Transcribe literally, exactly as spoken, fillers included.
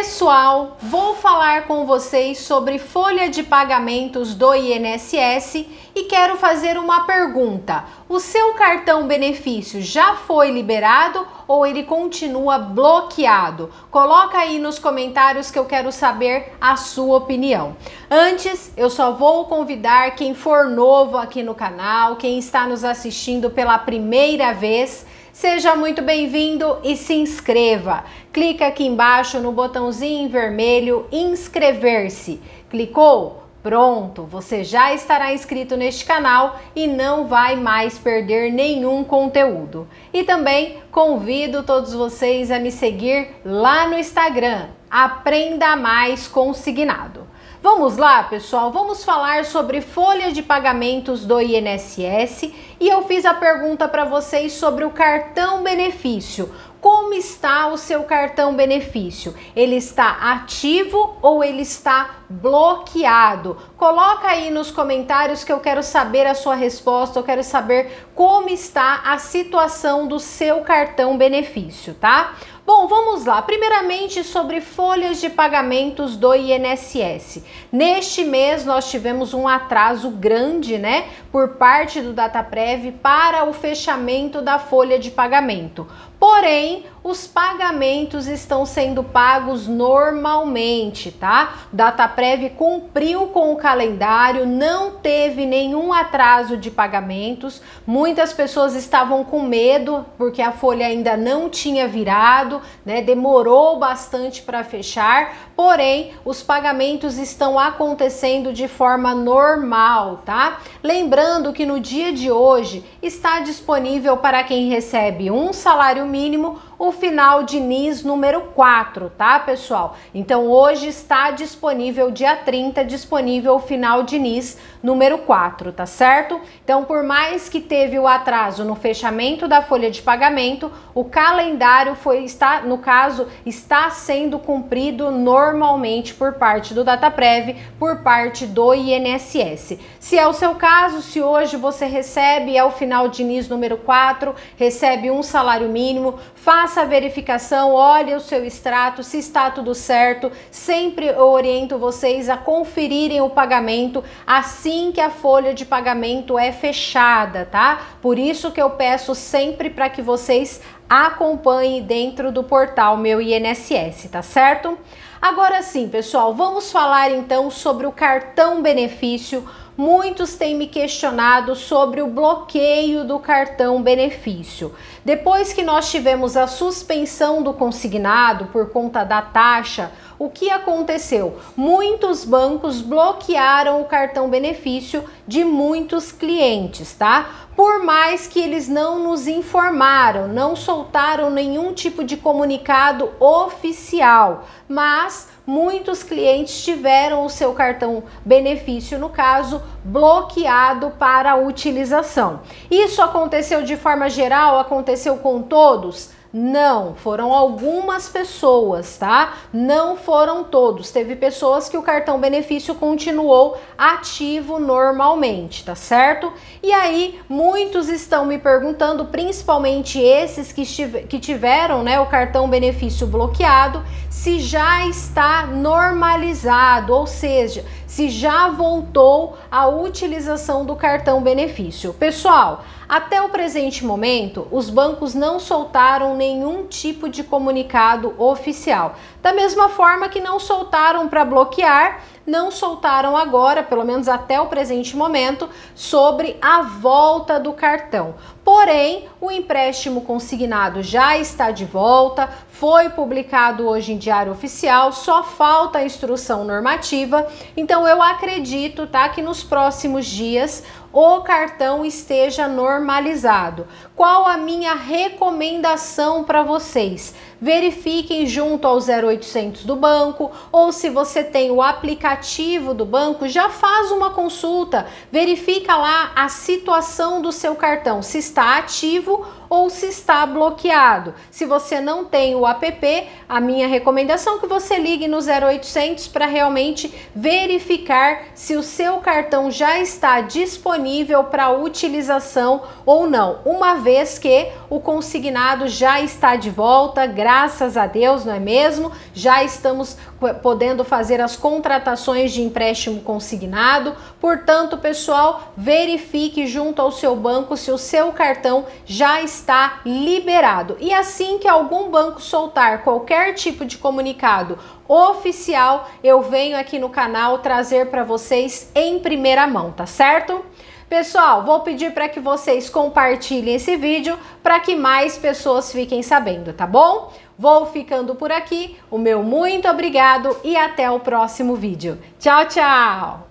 Pessoal, vou falar com vocês sobre folha de pagamentos do I N S S e quero fazer uma pergunta. O seu cartão benefício já foi liberado ou ele continua bloqueado? Coloca aí nos comentários que eu quero saber a sua opinião. Antes, eu só vou convidar quem for novo aqui no canal, quem está nos assistindo pela primeira vez, seja muito bem-vindo e se inscreva. Clica aqui embaixo no botãozinho vermelho inscrever-se. Clicou? Pronto, você já estará inscrito neste canal e não vai mais perder nenhum conteúdo. E também convido todos vocês a me seguir lá no Instagram, Aprenda Mais Consignado. Vamos lá, pessoal, vamos falar sobre folha de pagamentos do I N S S e eu fiz a pergunta para vocês sobre o cartão benefício. Como está o seu cartão benefício? Ele está ativo ou ele está bloqueado? Coloca aí nos comentários que eu quero saber a sua resposta, eu quero saber como está a situação do seu cartão benefício, tá? Bom, vamos lá. Primeiramente, sobre folhas de pagamentos do I N S S. Neste mês, nós tivemos um atraso grande, né, por parte do Dataprev para o fechamento da folha de pagamento. Porém, os pagamentos estão sendo pagos normalmente, tá? Dataprev cumpriu com o calendário, não teve nenhum atraso de pagamentos. Muitas pessoas estavam com medo porque a folha ainda não tinha virado, né? Demorou bastante para fechar, porém, os pagamentos estão acontecendo de forma normal, tá? Lembrando que no dia de hoje está disponível para quem recebe um salário mínimo o final de N I S número quatro, tá, pessoal? Então hoje está disponível, dia trinta, disponível o final de N I S número quatro, tá certo? Então, por mais que teve o atraso no fechamento da folha de pagamento, o calendário foi está, no caso, está sendo cumprido normalmente por parte do Dataprev, por parte do I N S S. Se é o seu caso, se hoje você recebe é o final de N I S número quatro, recebe um salário mínimo, faça a verificação, olhe o seu extrato, se está tudo certo. Sempre eu oriento vocês a conferirem o pagamento assim que a folha de pagamento é fechada, tá? Por isso que eu peço sempre para que vocês acompanhem dentro do portal Meu I N S S, tá certo? Agora sim, pessoal, vamos falar então sobre o cartão benefício. Muitos têm me questionado sobre o bloqueio do cartão benefício. Depois que nós tivemos a suspensão do consignado por conta da taxa, o que aconteceu? Muitos bancos bloquearam o cartão benefício de muitos clientes, tá? Por mais que eles não nos informaram, não soltaram nenhum tipo de comunicado oficial, mas muitos clientes tiveram o seu cartão benefício, no caso, bloqueado para utilização. Isso aconteceu de forma geral? Aconteceu com todos? Não, foram algumas pessoas, tá? Não foram todos. Teve pessoas que o cartão benefício continuou ativo normalmente, tá certo? E aí, muitos estão me perguntando, principalmente esses que, estive, que tiveram, né, o cartão benefício bloqueado, se já está normalizado, ou seja, se já voltou a utilização do cartão benefício. Pessoal, até o presente momento, os bancos não soltaram nenhum tipo de comunicado oficial. Da mesma forma que não soltaram para bloquear, não soltaram agora, pelo menos até o presente momento, sobre a volta do cartão. Porém, o empréstimo consignado já está de volta, foi publicado hoje em Diário Oficial, só falta a instrução normativa. Então eu acredito, tá, que nos próximos dias o cartão esteja normalizado. Qual a minha recomendação para vocês? Verifiquem junto ao zero oitocentos do banco, ou se você tem o aplicativo do banco, já faz uma consulta, verifica lá a situação do seu cartão, se está ativo ou se está bloqueado. Se você não tem o app, a minha recomendação é que você ligue no zero oitocentos para realmente verificar se o seu cartão já está disponível para utilização ou não, uma vez que o consignado já está de volta, graças a Deus, não é mesmo? Já estamos podendo fazer as contratações de empréstimo consignado. Portanto, pessoal, verifique junto ao seu banco se o seu cartão já está liberado. E assim que algum banco soltar qualquer tipo de comunicado oficial, eu venho aqui no canal trazer para vocês em primeira mão, tá certo? Pessoal, vou pedir para que vocês compartilhem esse vídeo para que mais pessoas fiquem sabendo, tá bom? Vou ficando por aqui, o meu muito obrigado e até o próximo vídeo. Tchau, tchau!